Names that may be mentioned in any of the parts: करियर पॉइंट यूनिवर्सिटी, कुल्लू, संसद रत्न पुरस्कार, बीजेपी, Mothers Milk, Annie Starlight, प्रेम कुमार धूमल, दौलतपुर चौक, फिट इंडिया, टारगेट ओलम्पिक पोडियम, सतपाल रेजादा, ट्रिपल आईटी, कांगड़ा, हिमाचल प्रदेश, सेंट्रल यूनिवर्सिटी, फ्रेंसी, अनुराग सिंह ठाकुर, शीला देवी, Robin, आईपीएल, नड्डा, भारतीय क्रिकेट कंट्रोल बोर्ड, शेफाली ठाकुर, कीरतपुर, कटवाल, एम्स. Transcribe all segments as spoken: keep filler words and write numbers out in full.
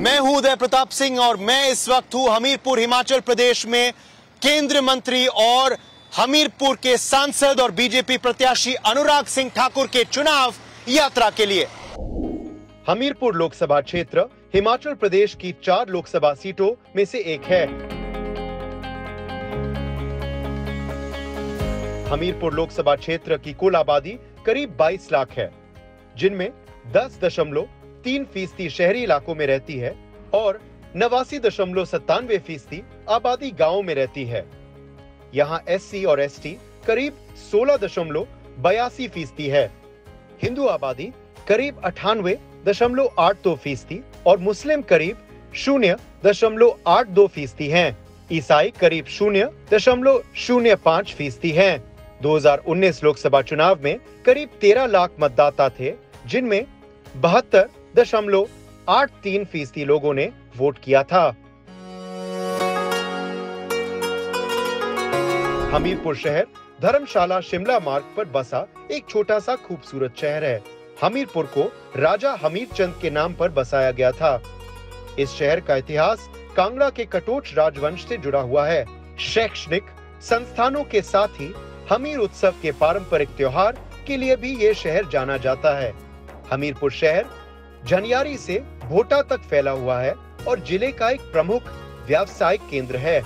मैं हूं उदय प्रताप सिंह और मैं इस वक्त हूं हमीरपुर हिमाचल प्रदेश में। केंद्रीय मंत्री और हमीरपुर के सांसद और बीजेपी प्रत्याशी अनुराग सिंह ठाकुर के चुनाव यात्रा के लिए हमीरपुर लोकसभा क्षेत्र हिमाचल प्रदेश की चार लोकसभा सीटों में से एक है। हमीरपुर लोकसभा क्षेत्र की कुल आबादी करीब बाईस लाख है, जिनमें दस दशमलव तीन फीसदी शहरी इलाकों में रहती है और नवासी दशमलव सत्तानवे फीसदी आबादी गाँव में रहती है। यहाँ एससी और एसटी करीब सोलह दशमलव बयासी फीसदी है। हिंदू आबादी करीब अठानवे दशमलव आठ दो फीसदी और मुस्लिम करीब शून्य दशमलव आठ दो फीसदी है। ईसाई करीब शून्य दशमलव शून्य पाँच फीसदी है। दो हजार उन्नीस लोकसभा चुनाव में करीब तेरह लाख मतदाता थे, जिनमें बहत्तर दशमलव आठ तीन फीसदी लोगों ने वोट किया था। हमीरपुर शहर धर्मशाला शिमला मार्ग पर बसा एक छोटा सा खूबसूरत शहर है। हमीरपुर को राजा हमीर चंद के नाम पर बसाया गया था। इस शहर का इतिहास कांगड़ा के कटोच राजवंश से जुड़ा हुआ है। शैक्षणिक संस्थानों के साथ ही हमीर उत्सव के पारंपरिक त्योहार के लिए भी ये शहर जाना जाता है। हमीरपुर शहर झनियारी से भोटा तक फैला हुआ है और जिले का एक प्रमुख व्यावसायिक केंद्र है।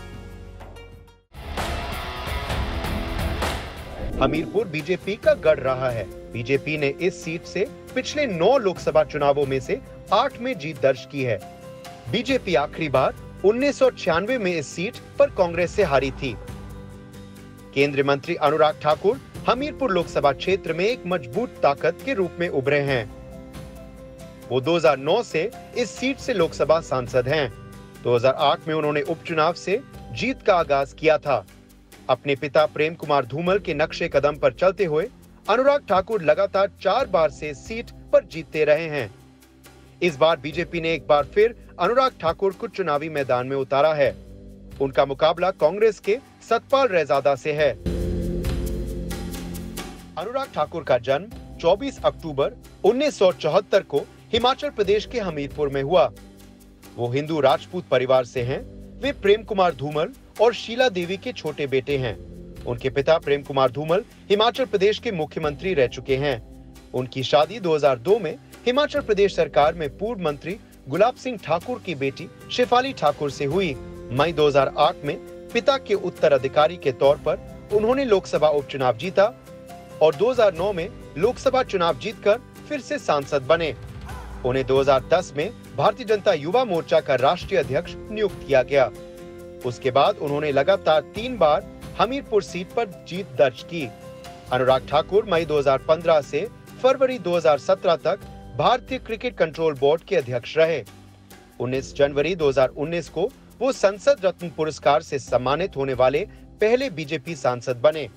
हमीरपुर बीजेपी का गढ़ रहा है। बीजेपी ने इस सीट से पिछले नौ लोकसभा चुनावों में से आठ में जीत दर्ज की है। बीजेपी आखिरी बार उन्नीस सौ छियानवे में इस सीट पर कांग्रेस से हारी थी। केंद्रीय मंत्री अनुराग ठाकुर हमीरपुर लोकसभा क्षेत्र में एक मजबूत ताकत के रूप में उभरे हैं। वो दो हजार नौ से इस सीट से लोकसभा सांसद हैं। दो हजार आठ में उन्होंने उपचुनाव से जीत का आगाज किया था। अपने पिता प्रेम कुमार धूमल के नक्शे कदम पर चलते हुए अनुराग ठाकुर लगातार चार बार से सीट पर जीतते रहे हैं। इस बार बीजेपी ने एक बार फिर अनुराग ठाकुर को चुनावी मैदान में उतारा है। उनका मुकाबला कांग्रेस के सतपाल रेजादा से है। अनुराग ठाकुर का जन्म चौबीस अक्टूबर उन्नीस सौ चौहत्तर को हिमाचल प्रदेश के हमीरपुर में हुआ। वो हिंदू राजपूत परिवार से हैं। वे प्रेम कुमार धूमल और शीला देवी के छोटे बेटे हैं। उनके पिता प्रेम कुमार धूमल हिमाचल प्रदेश के मुख्यमंत्री रह चुके हैं। उनकी शादी दो हजार दो में हिमाचल प्रदेश सरकार में पूर्व मंत्री गुलाब सिंह ठाकुर की बेटी शेफाली ठाकुर से हुई। मई दो हजार आठ में पिता के उत्तराधिकारी के तौर पर उन्होंने लोकसभा उपचुनाव जीता और दो हजार नौ में लोकसभा चुनाव जीतकर फिर से सांसद बने। उन्हें दो हजार दस में भारतीय जनता युवा मोर्चा का राष्ट्रीय अध्यक्ष नियुक्त किया गया। उसके बाद उन्होंने लगातार तीन बार हमीरपुर सीट पर जीत दर्ज की। अनुराग ठाकुर मई दो हजार पंद्रह से फरवरी दो हजार सत्रह तक भारतीय क्रिकेट कंट्रोल बोर्ड के अध्यक्ष रहे। उन्नीस जनवरी दो हजार उन्नीस को वो संसद रत्न पुरस्कार से सम्मानित होने वाले पहले बीजेपी सांसद बने।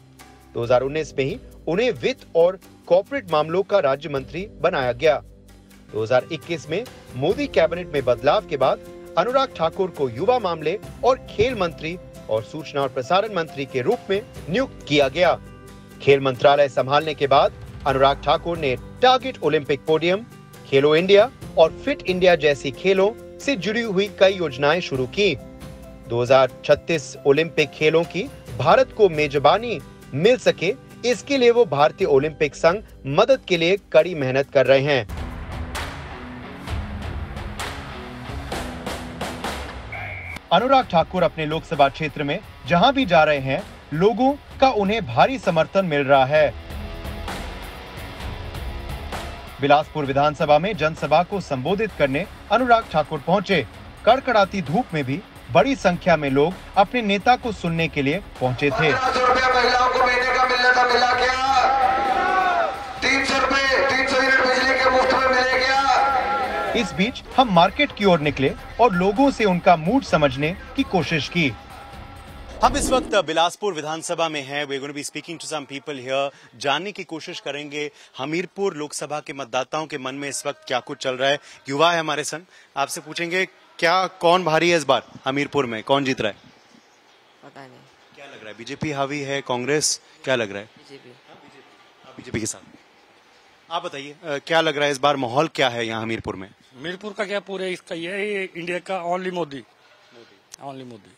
दो हजार उन्नीस में ही उन्हें वित्त और कॉर्पोरेट मामलों का राज्य मंत्री बनाया गया। दो हजार इक्कीस में मोदी कैबिनेट में बदलाव के बाद अनुराग ठाकुर को युवा मामले और खेल मंत्री और सूचना और प्रसारण मंत्री के रूप में नियुक्त किया गया। खेल मंत्रालय संभालने के बाद अनुराग ठाकुर ने टारगेट ओलम्पिक पोडियम, Khelo India और फिट इंडिया जैसी खेलों से जुड़ी हुई कई योजनाएं शुरू की। दो हजार छत्तीस ओलंपिक खेलों की भारत को मेजबानी मिल सके, इसके लिए वो भारतीय ओलंपिक संघ मदद के लिए कड़ी मेहनत कर रहे हैं। अनुराग ठाकुर अपने लोकसभा क्षेत्र में जहां भी जा रहे हैं, लोगों का उन्हें भारी समर्थन मिल रहा है। बिलासपुर विधानसभा में जनसभा को संबोधित करने अनुराग ठाकुर पहुंचे। कड़कड़ाती धूप में भी बड़ी संख्या में लोग अपने नेता को सुनने के लिए पहुंचे थे। महिलाओं को महीने का मिलना था, मिला क्या? तीन सौ रुपए, तीन सौ यूनिट बिजली के मुफ्त में मिले क्या? इस बीच हम मार्केट की ओर निकले और लोगों से उनका मूड समझने की कोशिश की। हम इस वक्त बिलासपुर विधानसभा में हैं। We going to be speaking to some people here. जानने की कोशिश करेंगे हमीरपुर लोकसभा के मतदाताओं के मन में इस वक्त क्या कुछ चल रहा है। युवा है हमारे संग, आपसे पूछेंगे क्या कौन भारी है इस बार हमीरपुर में, कौन जीत रहा है? पता नहीं, क्या लग रहा है? बीजेपी हावी है, कांग्रेस, क्या लग रहा है? बीजेपी। बीजेपी के साथ आप बताइए, क्या लग रहा है इस बार, माहौल क्या है यहाँ हमीरपुर में? हमीरपुर का क्या पूरे इसका ये इंडिया का ओनली मोदी ओनली मोदी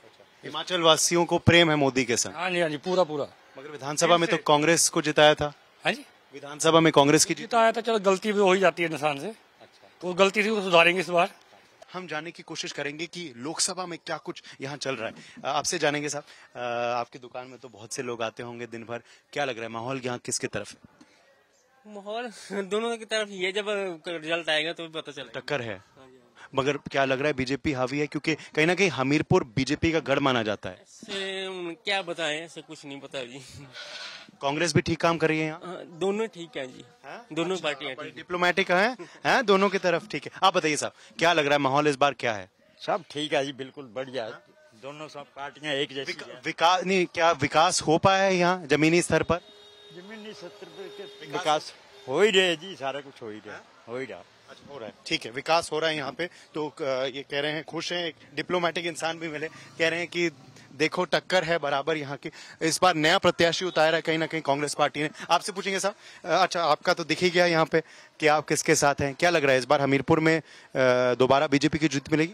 हिमाचल वासियों को प्रेम है मोदी के संग। हाँ जी हाँ जी पूरा पूरा। मगर विधानसभा में तो कांग्रेस को जिताया था। हाँ जी विधानसभा में कांग्रेस की जिताया था। चलो गलती भी हो ही जाती है इंसान से, तो गलती थी वो सुधारेंगे इस बार। हम जानने की कोशिश करेंगे कि लोकसभा में क्या कुछ यहाँ चल रहा है, आपसे जानेंगे। साहब आपकी दुकान में तो बहुत से लोग आते होंगे दिन भर, क्या लग रहा है माहौल यहाँ किसकी तरफ है? माहौल दोनों की तरफ ये, जब रिजल्ट आएगा तो पता चलेगा। टक्कर है मगर क्या लग रहा है बीजेपी हावी है, क्योंकि कहीं ना कहीं हमीरपुर बीजेपी का गढ़ माना जाता है। से क्या बताएं, ऐसे कुछ नहीं पता जी। कांग्रेस भी ठीक काम कर रही है यहाँ, दोनों ठीक है जी। हा? दोनों अच्छा, पार्टियां डिप्लोमेटिक हैं, हैं दोनों की तरफ ठीक है। आप बताइए साहब क्या लग रहा है माहौल इस बार क्या है? सब ठीक है जी, बिल्कुल बढ़िया है, दोनों सब पार्टियाँ एक जैसी। विकास नहीं, क्या विकास हो पाया है यहाँ जमीनी स्तर पर? जमीनी स्तर विकास हो ही रहे जी, सारा कुछ हो ही रहा हो ही रहा हो रहा है ठीक है, विकास हो रहा है यहाँ पे। तो ये कह रहे हैं खुश हैं, एक डिप्लोमेटिक इंसान भी मिले, कह रहे हैं कि देखो टक्कर है बराबर यहाँ की। इस बार नया प्रत्याशी उतारा है कहीं ना कहीं कांग्रेस पार्टी ने। आपसे पूछेंगे साहब, अच्छा आपका तो दिख ही गया यहाँ पे कि आप किसके साथ हैं, क्या लग रहा है इस बार हमीरपुर में दोबारा बीजेपी की जीत मिलेगी?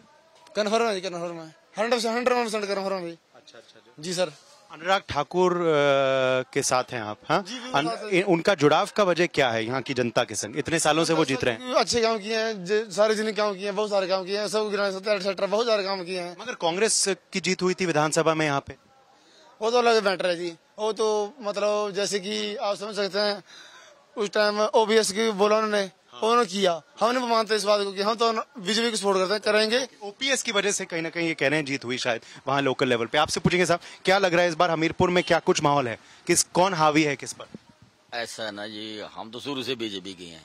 कन्फर्म है, कन्फर्म है, हंड्रेड परसेंट कन्फर्म है। अच्छा अच्छा जी सर। अनुराग ठाकुर के साथ हैं आप? हाँ है। उनका जुड़ाव का वजह क्या है यहाँ की जनता के संग, इतने सालों से वो जीत रहे हैं? अच्छे काम किए हैं, सारे जिले काम किए हैं, बहुत सारे काम किए हैं, सब एक्सेट्रा बहुत सारे काम किए हैं। मगर कांग्रेस की जीत हुई थी विधानसभा में यहाँ पे, वो तो अलग मैटर है जी। वो तो मतलब जैसे की आप समझ सकते हैं उस टाइम ओबीएस की बोला उन्होंने, उन्होंने किया, हमने मानते इस बात को कि हम तो बीजेपी को सपोर्ट करते हैं, करेंगे। ओपीएस की वजह से कहीं ना कहीं ये कह रहे हैं जीत हुई शायद वहाँ लोकल लेवल पे। आपसे पूछेंगे साहब क्या लग रहा है इस बार हमीरपुर में क्या कुछ माहौल है, किस कौन हावी है किस पर? ऐसा ना जी, हम तो शुरू से बीजेपी के हैं,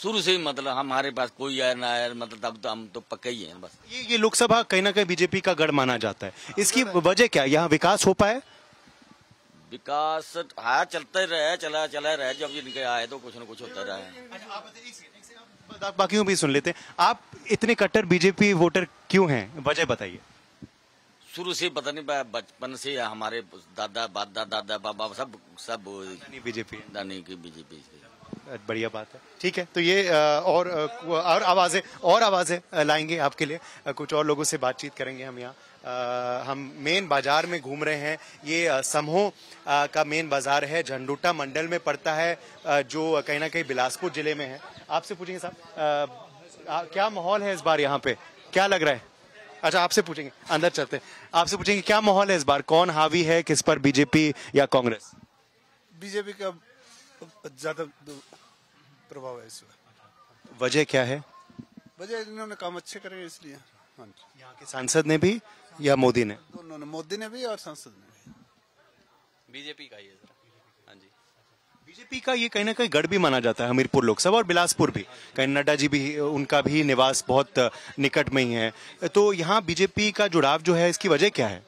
शुरू से मतलब हमारे पास कोई आयर ना आयर, मतलब अब तो हम तो पक्का ही है बस। ये ये लोकसभा कहीं ना कहीं बीजेपी का गढ़ माना जाता है, इसकी वजह क्या, यहाँ विकास हो पाए? विकास हाँ चलते रहे, चला चला रहे, जब इनके आए तो कुछ न कुछ होता रहा है। बाकी भी सुन लेते हैं, आप इतने कट्टर बीजेपी वोटर क्यों हैं, वजह बताइए? शुरू से पता नहीं, बचपन से हमारे दादा दादा दादा बाबा सब सब बीजेपी दानी की बीजेपी। बढ़िया बात है ठीक है। तो ये और और आवाजें और आवाजें लाएंगे आपके लिए, कुछ और लोगों से बातचीत करेंगे हम। यहाँ आ, हम मेन बाजार में घूम रहे हैं, ये समूह का मेन बाजार है, झंडूटा मंडल में पड़ता है आ, जो कहीं ना कहीं बिलासपुर जिले में है। आपसे पूछेंगे साहब क्या माहौल है इस बार यहाँ पे, क्या लग रहा है? अच्छा आपसे पूछेंगे, अंदर चलते हैं, आपसे पूछेंगे क्या माहौल है इस बार, कौन हावी है किस पर, बीजेपी या कांग्रेस? बीजेपी का ज्यादा प्रभाव है इस बार। वजह क्या है? वजह इन्होंने काम अच्छे करे इसलिए। यहाँ के सांसद ने भी या मोदी ने? दोनों ने, मोदी ने भी और सांसद ने भी। बीजेपी का ही है सर। हाँ जी बीजेपी का ये कहीं ना कहीं गढ़ भी माना जाता है हमीरपुर लोकसभा और बिलासपुर भी, कहीं नड्डा जी भी उनका भी निवास बहुत निकट में ही है। तो यहाँ बीजेपी का जुड़ाव जो है इसकी वजह क्या है?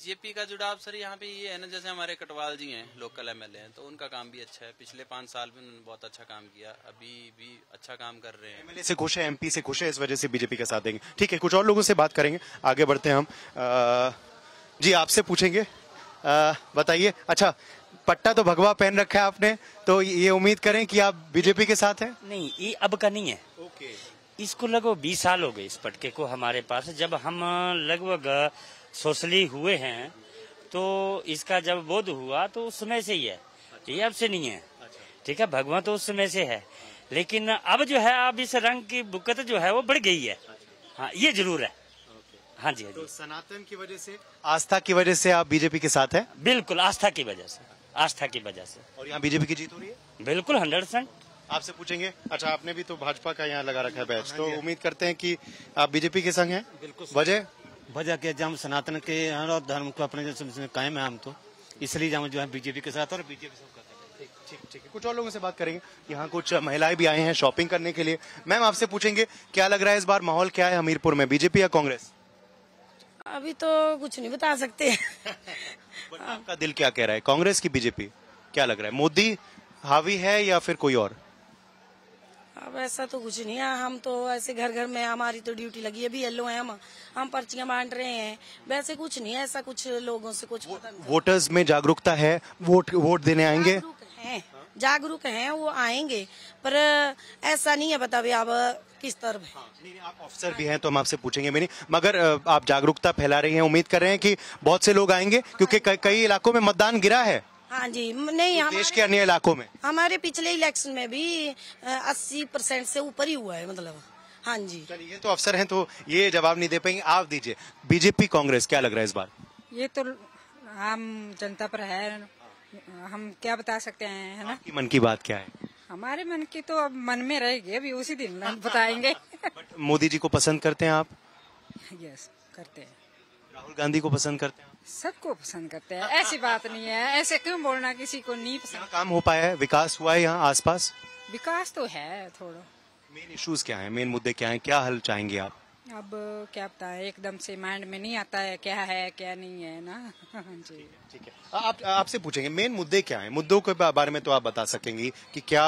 बीजेपी का जुड़ाव सर यहाँ पे ये है ना, जैसे हमारे कटवाल जी हैं लोकल एमएलए हैं, तो उनका काम भी अच्छा है, पिछले पांच साल में उन्होंने बहुत अच्छा काम किया, अभी भी अच्छा काम कर रहे हैं। एमएलए से खुश है, एमपी से खुश है, इस वजह से बीजेपी का साथ देंगे ठीक है। कुछ और लोगों से बात करेंगे, आगे बढ़ते हैं हम। आ, जी आपसे पूछेंगे, बताइए अच्छा पट्टा तो भगवा पहन रखा है आपने, तो ये उम्मीद करें कि आप बीजेपी के साथ हैं? नहीं ये अब का नहीं है, इसको लगभग बीस साल हो गए इस पटके को हमारे पास, जब हम लगभग सोशली हुए हैं तो इसका जब बोध हुआ तो उस समय से ही है, ये अब से नहीं है ठीक है। भगवान तो उस समय से है, लेकिन अब जो है अब इस रंग की बुकत जो है वो बढ़ गई है। हाँ ये जरूर है। हाँ जी हाँ जी। तो सनातन की वजह से, आस्था की वजह से आप बीजेपी के साथ हैं? बिल्कुल आस्था की वजह से, आस्था की वजह से। और यहाँ बीजेपी की जीत हो रही है? बिल्कुल हंड्रेड परसेंट। आपसे पूछेंगे, अच्छा आपने भी तो भाजपा का यहाँ लगा रखा है बैच, तो उम्मीद करते हैं कि आप बीजेपी के संग हैं? बिल्कुल। वजह वजह के हम सनातन के हैं और धर्म को अपने जैसे कायम है हम, तो इसलिए हम जो है बीजेपी के साथ और बीजेपी सब करते हैं। ठीक ठीक ठीक है। कुछ और लोगों से बात करेंगे, यहाँ कुछ महिलाएं भी आई हैं शॉपिंग करने के लिए। मैम आपसे पूछेंगे क्या लग रहा है इस बार माहौल क्या है हमीरपुर में, बीजेपी या कांग्रेस? अभी तो कुछ नहीं बता सकते। आपका दिल क्या कह रहा है, कांग्रेस की बीजेपी? क्या लग रहा है मोदी हावी है या फिर कोई और? अब ऐसा तो कुछ नहीं है, हम तो ऐसे घर घर में हमारी तो ड्यूटी लगी है, अभी येलो है हम हम पर्चियां बांट रहे हैं, वैसे कुछ नहीं है ऐसा कुछ लोगों से कुछ वो, पता नहीं। वोटर्स में जागरूकता है, वोट वोट देने आएंगे? जागरूक हैं, जागरूक हैं वो आएंगे, पर ऐसा नहीं है पता भी अब किस तरफ है। नहीं, नहीं, आप ऑफिसर भी हैं तो हम आपसे पूछेंगे भी नहीं, मगर आप जागरूकता फैला रही हैं, उम्मीद कर रहे हैं कि बहुत से लोग आएंगे क्योंकि कई इलाकों में मतदान गिरा है। हाँ जी, नहीं देश के अन्य इलाकों में हमारे पिछले इलेक्शन में भी अस्सी परसेंट से ऊपर ही हुआ है मतलब। हाँ जी, चलिए तो अफसर हैं तो ये जवाब नहीं दे पाएंगे, आप दीजिए। बीजेपी कांग्रेस क्या लग रहा है इस बार? ये तो हम जनता पर है, हम क्या बता सकते हैं, है ना। आपकी मन की बात क्या है? हमारे मन की तो अब मन में रहेगी, अभी उसी दिन बताएंगे। मोदी जी को पसंद करते हैं आप? यस करते हैं। राहुल गांधी को पसंद करते हैं? सबको पसंद करते हैं, ऐसी बात नहीं है, ऐसे क्यों बोलना किसी को नहीं पसंद। काम हो पाया है, विकास हुआ है यहाँ आसपास? विकास तो है थोड़ा। मेन इश्यूज क्या है, मेन मुद्दे क्या है, क्या हल चाहेंगे आप? अब क्या पता है, एकदम से माइंड में नहीं आता है क्या है क्या नहीं है ना। जी ठीक है, आप आपसे पूछेंगे मेन मुद्दे क्या है, मुद्दों के बारे में तो आप बता सकेंगी कि क्या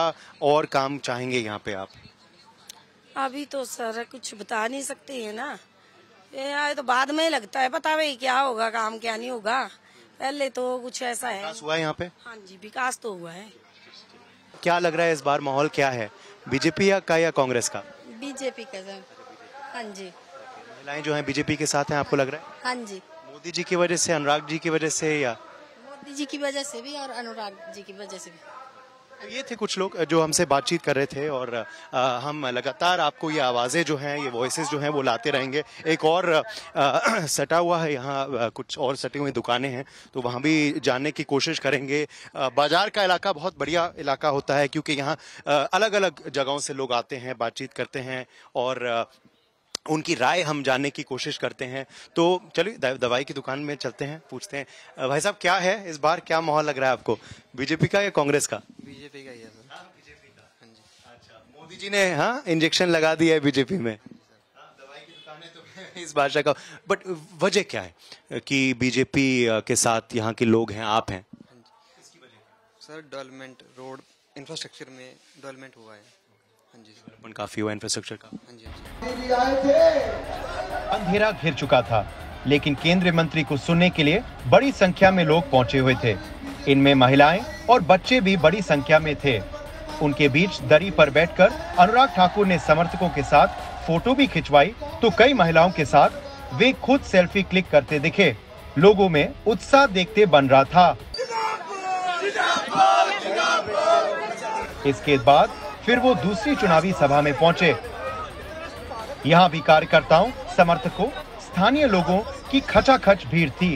और काम चाहेंगे यहाँ पे आप? अभी तो सर कुछ बता नहीं सकते है ना, ये तो बाद में लगता है पता भाई क्या होगा काम क्या नहीं होगा, पहले तो कुछ ऐसा है। विकास हुआ है यहाँ पे? हाँ जी विकास तो हुआ है। क्या लग रहा है इस बार माहौल क्या है, बीजेपी या का या कांग्रेस का? बीजेपी का सर। हाँ जी, महिलाएं जो हैं बीजेपी के साथ हैं आपको लग रहा है? हाँ जी। मोदी जी की वजह से, अनुराग जी की वजह से, या मोदी जी की वजह से भी और अनुराग जी की वजह से भी। तो ये थे कुछ लोग जो हमसे बातचीत कर रहे थे और आ, हम लगातार आपको ये आवाज़ें जो हैं, ये वॉइसेस जो हैं वो लाते रहेंगे। एक और आ, सटा हुआ है यहाँ, कुछ और सटे हुए दुकानें हैं तो वहाँ भी जानने की कोशिश करेंगे। आ, बाजार का इलाका बहुत बढ़िया इलाका होता है क्योंकि यहाँ अलग अलग जगहों से लोग आते हैं, बातचीत करते हैं और आ, उनकी राय हम जानने की कोशिश करते हैं। तो चलिए दवाई की दुकान में चलते हैं, पूछते हैं भाई साहब क्या है इस बार, क्या माहौल लग रहा है आपको, बीजेपी का या कांग्रेस का? बीजेपी का ही है सर। बीजेपी का। हाँ जी। अच्छा, मोदी जी ने हाँ इंजेक्शन लगा दिया है बीजेपी में। दवाई की दुकान है तो इस भाषा का, बट वजह क्या है कि बीजेपी के साथ यहाँ के लोग हैं, आप हैं? सर डेवलपमेंट, रोड इंफ्रास्ट्रक्चर में डेवलपमेंट हुआ है। हाँ जी, डेवलपमेंट काफी हुआ इंफ्रास्ट्रक्चर का। हाँ जी। अंधेरा घिर चुका था लेकिन केंद्रीय मंत्री को सुनने के लिए बड़ी संख्या में लोग पहुंचे हुए थे। इनमें महिलाएं और बच्चे भी बड़ी संख्या में थे। उनके बीच दरी पर बैठकर अनुराग ठाकुर ने समर्थकों के साथ फोटो भी खिंचवाई तो कई महिलाओं के साथ वे खुद सेल्फी क्लिक करते दिखे। लोगों में उत्साह देखते बन रहा था। इसके बाद फिर वो दूसरी चुनावी सभा में पहुंचे। यहाँ भी कार्यकर्ताओं, समर्थकों, स्थानीय लोगों की खचाखच भीड़ थी।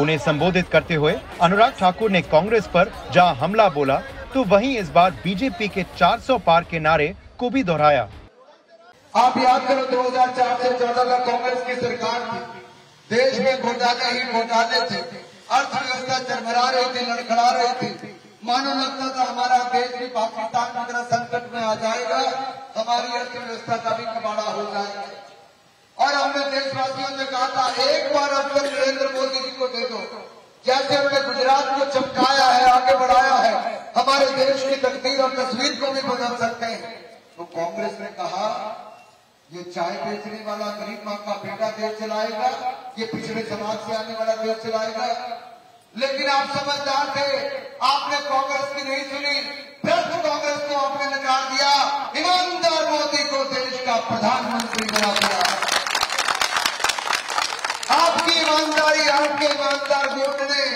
उन्हें संबोधित करते हुए अनुराग ठाकुर ने कांग्रेस पर जहाँ हमला बोला तो वहीं इस बार बीजेपी के चार सौ पार के नारे को भी दोहराया। आप याद करो दो हज़ार चार से चौदह तक कांग्रेस की सरकार थी, देश में घोटाले ही घोटाले थे, अर्थव्यवस्था चरमरा रही थी, लड़खड़ा रही थी, मानो लगता था हमारा देश भी पाकिस्तान की तरह संकट में आ जाएगा, हमारी अर्थव्यवस्था का भी कबाड़ा हो जाएगा। और हमने देशवासियों से कहा था एक बार अवसर नरेंद्र मोदी जी को दे दो, जैसे हमने गुजरात को चमकाया है, आगे बढ़ाया है, हमारे देश की तकदीर और तस्वीर को भी बदल सकते हैं। तो कांग्रेस ने कहा ये चाय बेचने वाला गरीब माँ का बेटा देश चलाएगा, ये पिछड़े समाज से आने वाला देश चलाएगा। लेकिन आप समझदार थे, आपने कांग्रेस की नहीं सुनी, भ्रष्ट कांग्रेस को आपने नकार दिया, ईमानदार मोदी को देश का प्रधानमंत्री बना दिया। आपकी ईमानदारी, आपके ईमानदार वोट ने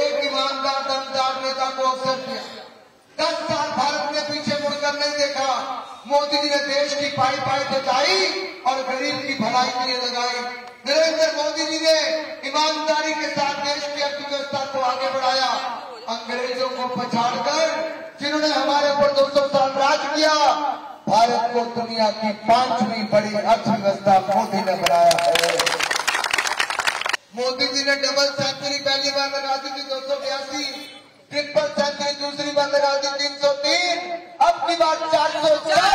एक ईमानदार दमदार नेता को अवसर दिया। दस साल भारत ने पीछे मुड़कर नहीं देखा, मोदी जी ने देश की पाई पाई बचाई और गरीब की भलाई के लिए लगाई। नरेंद्र मोदी जी ने ईमानदारी के साथ देश की अर्थव्यवस्था को आगे बढ़ाया। अंग्रेजों को पछाड़कर जिन्होंने हमारे ऊपर दो सौ साल राज किया, भारत को दुनिया की पांचवी बड़ी अर्थव्यवस्था मोदी ने बनाया है। मोदी जी ने डबल सेंचुरी पहली बार लगा दी थी दो सौ बयासी, ट्रिपल सेंचुरी दूसरी बार लगा दी तीन सौ तीन, अब की बार चार सौ चार।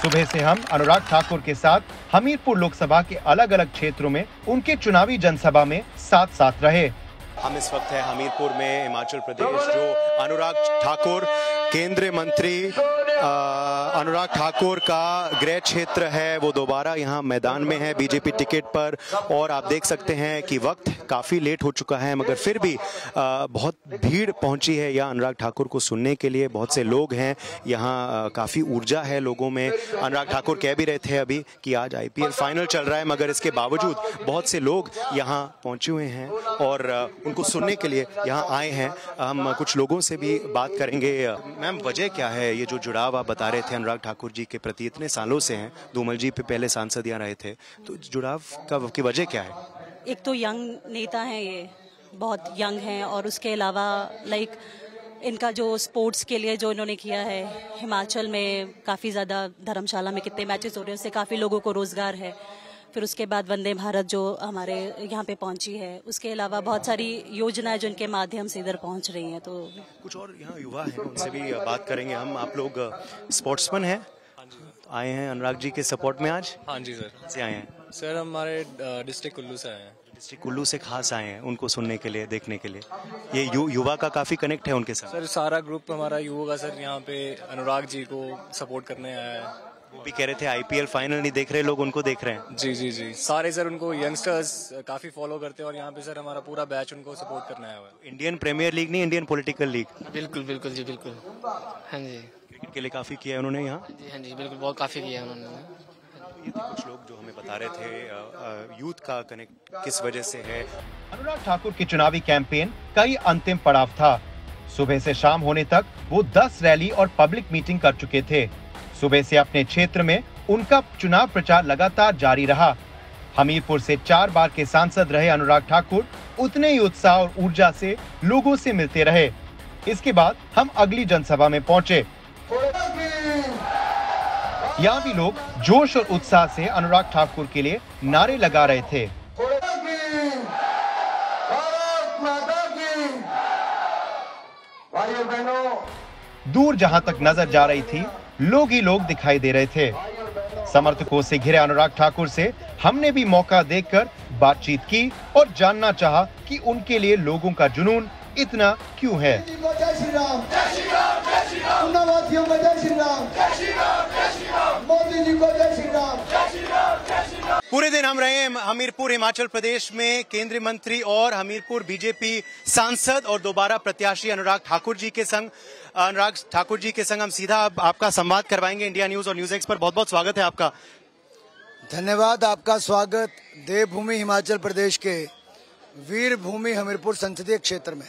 सुबह से हम अनुराग ठाकुर के साथ हमीरपुर लोकसभा के अलग अलग क्षेत्रों में उनके चुनावी जनसभा में साथ साथ रहे। हम इस वक्त है हमीरपुर में, हिमाचल प्रदेश, जो अनुराग ठाकुर केंद्रीय मंत्री अनुराग ठाकुर का गृह क्षेत्र है वो दोबारा यहाँ मैदान में है बीजेपी टिकट पर, और आप देख सकते हैं कि वक्त काफ़ी लेट हो चुका है मगर फिर भी आ, बहुत भीड़ पहुँची है यहाँ अनुराग ठाकुर को सुनने के लिए। बहुत से लोग हैं यहाँ, काफ़ी ऊर्जा है लोगों में। अनुराग ठाकुर कह भी रहे थे अभी कि आज आईपीएल फाइनल चल रहा है मगर इसके बावजूद बहुत से लोग यहाँ पहुँचे हुए हैं और उनको सुनने के लिए यहाँ आए हैं। हम कुछ लोगों से भी बात करेंगे। मैम, वजह क्या है ये जो जुड़ाव आप बता रहे थे अनुराग ठाकुर जी के प्रति इतने सालों से हैं? धूमल जी पे पहले सांसद यहाँ रहे थे, तो जुड़ाव का की वजह क्या है? एक तो यंग नेता हैं, ये बहुत यंग हैं, और उसके अलावा लाइक इनका जो स्पोर्ट्स के लिए जो इन्होंने किया है, हिमाचल में काफ़ी ज़्यादा धर्मशाला में कितने मैचेस हो रहे हैं, उससे काफ़ी लोगों को रोज़गार है। फिर उसके बाद वंदे भारत जो हमारे यहाँ पे पहुँची है, उसके अलावा बहुत सारी योजनाएं जो इनके माध्यम से इधर पहुँच रही हैं। तो कुछ और यहाँ युवा हैं उनसे भी बात करेंगे हम। आप लोग स्पोर्ट्समैन हैं, आए हैं अनुराग जी के सपोर्ट में आज? हाँ जी सर। से आए हैं सर? हमारे डिस्ट्रिक्ट कुल्लू से आए हैं। डिस्ट्रिक्ट कुल्लू से खास आए हैं उनको सुनने के लिए, देखने के लिए। ये यु, युवा का काफ़ी कनेक्ट है उनके साथ सर। सारा ग्रुप हमारा युवा का सर यहाँ पे अनुराग जी को सपोर्ट करने आया है। वो भी कह रहे थे आईपीएल फाइनल नहीं देख रहे लोग, उनको देख रहे हैं। जी जी जी सारे सर, उनको यंगस्टर्स काफी फॉलो करते हैं और यहाँ पे सर हमारा पूरा बैच उनको सपोर्ट करना है। इंडियन प्रीमियर लीग नहीं, इंडियन पॉलिटिकल लीग। बिल्कुल बिल्कुल जी बिल्कुल। हाँ जी, क्रिकेट के लिए काफी किया है उन्होंने यहाँ। जी हाँ जी बिल्कुल, बहुत काफी किया है उन्होंने। कुछ लोग जो हमें बता रहे थे यूथ का कनेक्ट किस वजह से है। अनुराग ठाकुर की चुनावी कैंपेन का ही अंतिम पड़ाव था। सुबह से शाम होने तक वो दस रैली और पब्लिक मीटिंग कर चुके थे। सुबह से अपने क्षेत्र में उनका चुनाव प्रचार लगातार जारी रहा। हमीरपुर से चार बार के सांसद रहे अनुराग ठाकुर उतने ही उत्साह और ऊर्जा से लोगों से मिलते रहे। इसके बाद हम अगली जनसभा में पहुंचे। यहाँ भी लोग जोश और उत्साह से अनुराग ठाकुर के लिए नारे लगा रहे थे। दूर जहाँ तक नजर जा रही थी लोग ही लोग दिखाई दे रहे थे। समर्थकों से घिरे अनुराग ठाकुर से हमने भी मौका देखकर बातचीत की और जानना चाहा कि उनके लिए लोगों का जुनून इतना क्यों है। पूरे दिन हम रहे हमीरपुर हिमाचल प्रदेश में केंद्रीय मंत्री और हमीरपुर बीजेपी सांसद और दोबारा प्रत्याशी अनुराग ठाकुर जी के संग अनुराग ठाकुर जी के संग हम सीधा आप, आपका संवाद करवाएंगे। इंडिया न्यूज और न्यूज एक्स पर बहुत बहुत स्वागत है आपका। धन्यवाद। आपका स्वागत देवभूमि हिमाचल प्रदेश के वीर भूमि हमीरपुर संसदीय क्षेत्र में।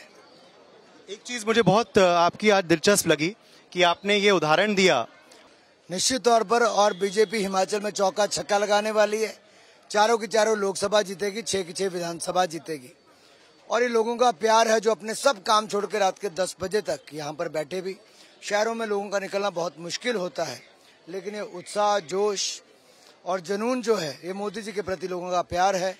एक चीज मुझे बहुत आपकी आज दिलचस्प लगी कि आपने ये उदाहरण दिया। निश्चित तौर पर, और बीजेपी हिमाचल में चौका छक्का लगाने वाली है। चारों की चारों लोकसभा जीतेगी, छः की छः विधानसभा जीतेगी। और ये लोगों का प्यार है जो अपने सब काम छोड़कर रात के दस बजे तक यहाँ पर बैठे भी। शहरों में लोगों का निकलना बहुत मुश्किल होता है, लेकिन ये उत्साह, जोश और जुनून जो है ये मोदी जी के प्रति लोगों का प्यार है।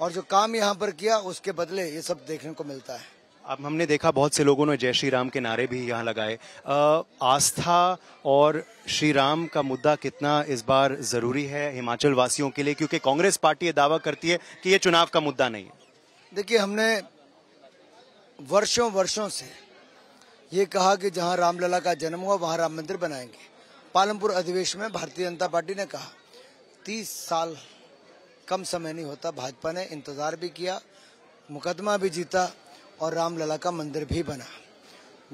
और जो काम यहाँ पर किया उसके बदले ये सब देखने को मिलता है। अब हमने देखा बहुत से लोगों ने जय श्री राम के नारे भी यहाँ लगाए। आस्था और श्री राम का मुद्दा कितना इस बार ज़रूरी है हिमाचल वासियों के लिए, क्योंकि कांग्रेस पार्टी ये दावा करती है कि ये चुनाव का मुद्दा नहीं है। देखिए, हमने वर्षों वर्षों से ये कहा कि जहाँ रामलला का जन्म हुआ वहाँ राम मंदिर बनाएंगे। पालमपुर अधिवेशन में भारतीय जनता पार्टी ने कहा, तीस साल कम समय नहीं होता। भाजपा ने इंतज़ार भी किया, मुकदमा भी जीता और रामलला का मंदिर भी बना।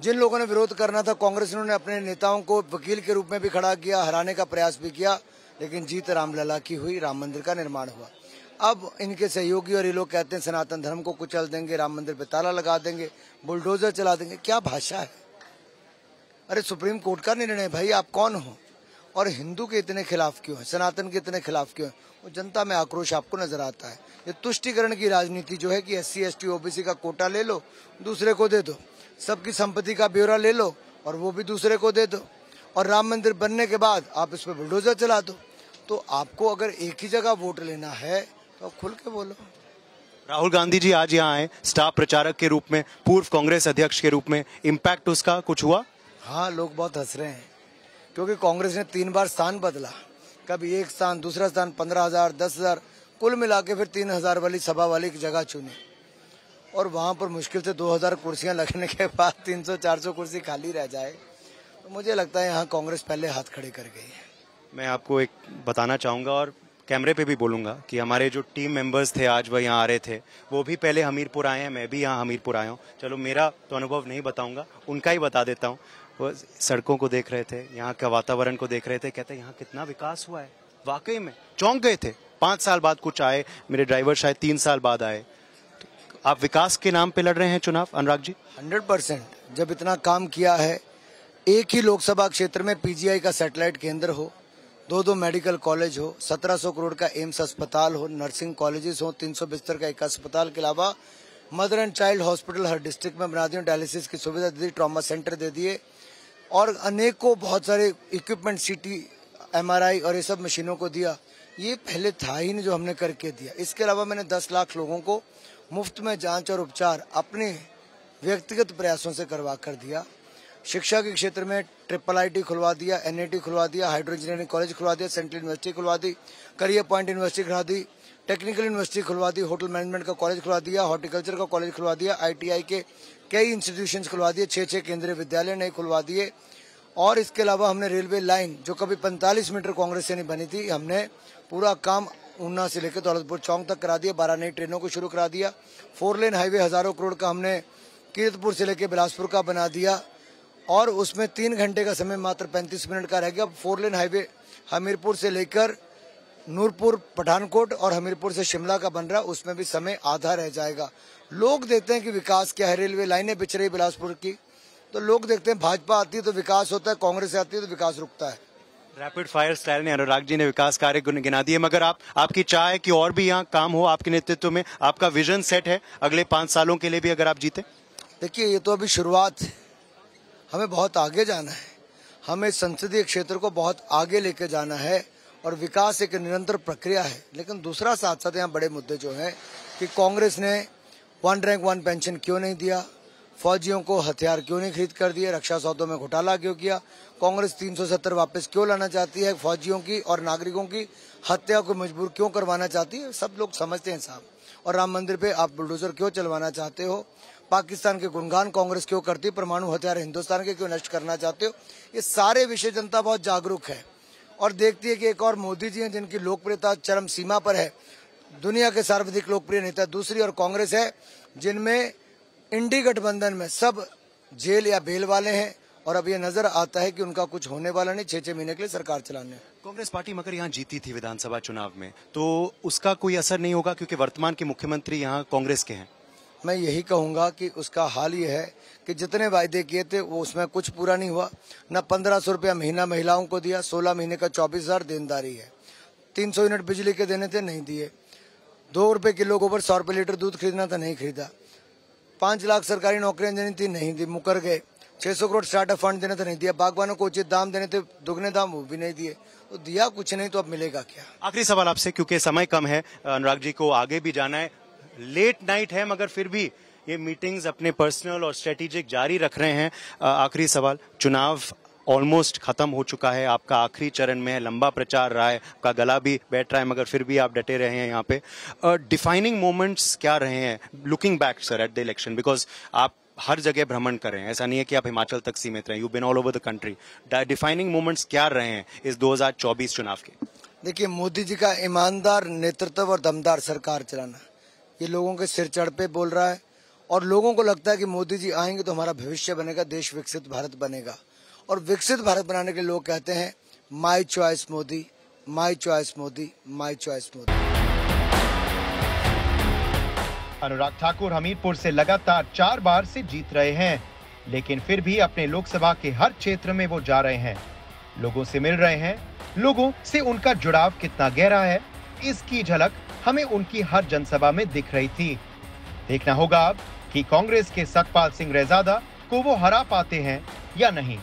जिन लोगों ने विरोध करना था कांग्रेस ने अपने नेताओं को वकील के रूप में भी खड़ा किया, हराने का प्रयास भी किया, लेकिन जीत रामलला की हुई, राम मंदिर का निर्माण हुआ। अब इनके सहयोगी और ये लोग कहते हैं सनातन धर्म को कुचल देंगे, राम मंदिर पे ताला लगा देंगे, बुलडोजर चला देंगे। क्या भाषा है? अरे सुप्रीम कोर्ट का निर्णय भाई, आप कौन हो? और हिंदू के इतने खिलाफ क्यों है, सनातन के इतने खिलाफ क्यों है? वो जनता में आक्रोश आपको नजर आता है। ये तुष्टिकरण की राजनीति जो है कि S C S T OBC का कोटा ले लो, दूसरे को दे दो, सबकी संपत्ति का ब्यौरा ले लो और वो भी दूसरे को दे दो, और राम मंदिर बनने के बाद आप इस पर बुलडोजर चला दो। तो आपको अगर एक ही जगह वोट लेना है तो आप खुल के बोलो। राहुल गांधी जी आज यहाँ आए स्टार प्रचारक के रूप में, पूर्व कांग्रेस अध्यक्ष के रूप में। इम्पैक्ट उसका कुछ हुआ? हाँ, लोग बहुत हंस रहे हैं क्योंकि कांग्रेस ने तीन बार स्थान बदला, कभी एक स्थान, दूसरा स्थान, पंद्रह हज़ार, दस हज़ार, कुल मिला के फिर तीन हजार वाली सभा वाली एक जगह चुनी और वहाँ पर मुश्किल से दो हज़ार कुर्सियाँ लगने के बाद तीन सौ चार सौ कुर्सी खाली रह जाए तो मुझे लगता है यहाँ कांग्रेस पहले हाथ खड़े कर गई है। मैं आपको एक बताना चाहूँगा और कैमरे पे भी बोलूँगा कि हमारे जो टीम मेंबर्स थे आज, वह यहाँ आ रहे थे, वो भी पहले हमीरपुर आए हैं, मैं भी यहाँ हमीरपुर आया हूँ। चलो मेरा तो अनुभव नहीं बताऊँगा, उनका ही बता देता हूँ। वो सड़कों को देख रहे थे, यहाँ का वातावरण को देख रहे थे, कहते यहाँ कितना विकास हुआ है, वाकई में चौंक गए थे। पाँच साल बाद कुछ आए, मेरे ड्राइवर शायद तीन साल बाद आए। आप विकास के नाम पर लड़ रहे हैं चुनाव अनुराग जी? हंड्रेड परसेंट, जब इतना काम किया है, एक ही लोकसभा क्षेत्र में पीजीआई का सेटेलाइट केंद्र हो, दो दो मेडिकल कॉलेज हो, सत्रह सौ करोड़ का एम्स अस्पताल हो, नर्सिंग कॉलेजेस हो, तीन सौ बिस्तर का एक अस्पताल के अलावा मदर एंड चाइल्ड हॉस्पिटल हर डिस्ट्रिक्ट में बना दिए, डायलिसिस की सुविधा दे दी, ट्रॉमा सेंटर दे दिए और अनेकों बहुत सारे इक्विपमेंट सीटी एमआरआई और ये सब मशीनों को दिया। ये पहले था ही नहीं जो हमने करके दिया। इसके अलावा मैंने दस लाख लोगों को मुफ्त में जाँच और उपचार अपने व्यक्तिगत प्रयासों से करवा कर दिया। शिक्षा के क्षेत्र में ट्रिपल आईटी खुलवा दिया, एनआईटी खुलवा दिया, हाइड्रो इंजीनियरिंग कॉलेज खुलवा दिया, सेंट्रल यूनिवर्सिटी खुलवा दी, करियर पॉइंट यूनिवर्सिटी खुलवा दी, टेक्निकल यूनिवर्सिटी खुलवा दी, होटल मैनेजमेंट का कॉलेज खुलवा दिया, हॉर्टिकल्चर का कॉलेज खुलवा दिया, आईटीआई के कई इंस्टीट्यूशंस खुलवा दिए, छः छः केंद्रीय विद्यालय नए खुलवा दिए। और इसके अलावा हमने रेलवे लाइन जो कभी पैंतालीस मीटर कांग्रेस से नहीं बनी थी, हमने पूरा काम ऊना से लेकर दौलतपुर चौक तक करा दिया, बारह नई ट्रेनों को शुरू करा दिया। फोर लेन हाईवे हज़ारों करोड़ का हमने कीरतपुर से लेकर बिलासपुर का बना दिया और उसमें तीन घंटे का समय मात्र पैंतीस मिनट का रह गया। फोर लेन हाईवे हमीरपुर से लेकर नूरपुर पठानकोट और हमीरपुर से शिमला का बन रहा, उसमें भी समय आधा रह जाएगा। लोग देखते हैं कि विकास क्या है। रेलवे लाइनें बिछ रही बिलासपुर की, तो लोग देखते हैं भाजपा आती है तो विकास होता है, कांग्रेस आती है तो विकास रुकता है। रैपिड फायर स्टाइल में अनुराग जी ने विकास कार्य गिना दिए, मगर आप आपकी चाह है कि और भी यहाँ काम हो आपके नेतृत्व में, आपका विजन सेट है अगले पाँच सालों के लिए भी अगर आप जीते? देखिए ये तो अभी शुरुआत है, हमें बहुत आगे जाना है, हमें संसदीय क्षेत्र को बहुत आगे लेकर जाना है और विकास एक निरंतर प्रक्रिया है। लेकिन दूसरा साथ साथ यहाँ बड़े मुद्दे जो हैं कि कांग्रेस ने वन रैंक वन पेंशन क्यों नहीं दिया, फौजियों को हथियार क्यों नहीं खरीद कर दिए, रक्षा सौदों में घोटाला क्यों किया, कांग्रेस तीन सौ सत्तर वापस क्यों लाना चाहती है, फौजियों की और नागरिकों की हत्या को मजबूर क्यों करवाना चाहती है, सब लोग समझते हैं साहब। और राम मंदिर पे आप बुलडोजर क्यों चलवाना चाहते हो, पाकिस्तान के गुणगान कांग्रेस क्यों करती है, परमाणु हथियार हिंदुस्तान के क्यों नष्ट करना चाहते हो, ये सारे विषय जनता बहुत जागरूक है और देखती है कि एक और मोदी जी हैं जिनकी लोकप्रियता चरम सीमा पर है, दुनिया के सर्वाधिक लोकप्रिय नेता, दूसरी और कांग्रेस है जिनमें इंडी गठबंधन में सब जेल या बेल वाले हैं और अब ये नजर आता है कि उनका कुछ होने वाला नहीं, छः छः महीने के लिए सरकार चलाने। कांग्रेस पार्टी मगर यहाँ जीती थी विधानसभा चुनाव में, तो उसका कोई असर नहीं होगा क्योंकि वर्तमान के मुख्यमंत्री यहाँ कांग्रेस के हैं? मैं यही कहूँगा कि उसका हाल ये है कि जितने वायदे किए थे वो उसमें कुछ पूरा नहीं हुआ। न पंद्रह सौ रुपया महीना महिलाओं को दिया, सोलह महीने का चौबीस हज़ार देनदारी है, तीन सौ यूनिट बिजली के देने थे नहीं दिए, दो रुपये किलो गोबर सौ रुपये लीटर दूध खरीदना था नहीं खरीदा, पाँच लाख सरकारी नौकरियाँ देनी थी नहीं दी, मुकर गए, छः सौ करोड़ स्टार्टअप फंड देने तो नहीं दिया, बागवानों को उचित दाम देने थे दुगने दाम वो भी नहीं दिए, तो दिया कुछ नहीं तो अब मिलेगा क्या। आखिरी सवाल आपसे क्योंकि समय कम है, अनुराग जी को आगे भी जाना है, लेट नाइट है मगर फिर भी ये मीटिंग्स अपने पर्सनल और स्ट्रेटेजिक जारी रख रहे हैं। आखिरी सवाल, चुनाव ऑलमोस्ट खत्म हो चुका है, आपका आखिरी चरण में है, लंबा प्रचार रहा है, आपका गला भी बैठ रहा है मगर फिर भी आप डटे रहे हैं यहाँ पे, डिफाइनिंग मोमेंट्स क्या रहे हैं looking back sir at the election, because आप हर जगह भ्रमण कर रहे हैं, ऐसा नहीं है कि आप हिमाचल तक सीमित रहे, you been all over the country, defining moments क्या रहे हैं इस दो हज़ार चौबीस चुनाव के? देखिए मोदी जी का ईमानदार नेतृत्व और दमदार सरकार चलाना, ये लोगों के सिर चढ़ पे बोल रहा है और लोगों को लगता है कि मोदी जी आएंगे तो हमारा भविष्य बनेगा, देश विकसित भारत बनेगा और विकसित भारत बनाने के लोग कहते हैं my choice Modi, my choice Modi, my choice Modi. Anurag Thakur Hamirpur से लगातार चार बार से जीत रहे हैं लेकिन फिर भी अपने लोकसभा के हर क्षेत्र में वो जा रहे हैं, लोगों से मिल रहे हैं, लोगों से उनका जुड़ाव कितना गहरा है इसकी झलक हमें उनकी हर जनसभा में दिख रही थी। देखना होगा अब कि कांग्रेस के सतपाल सिंह रेजादा को वो हरा पाते हैं या नहीं।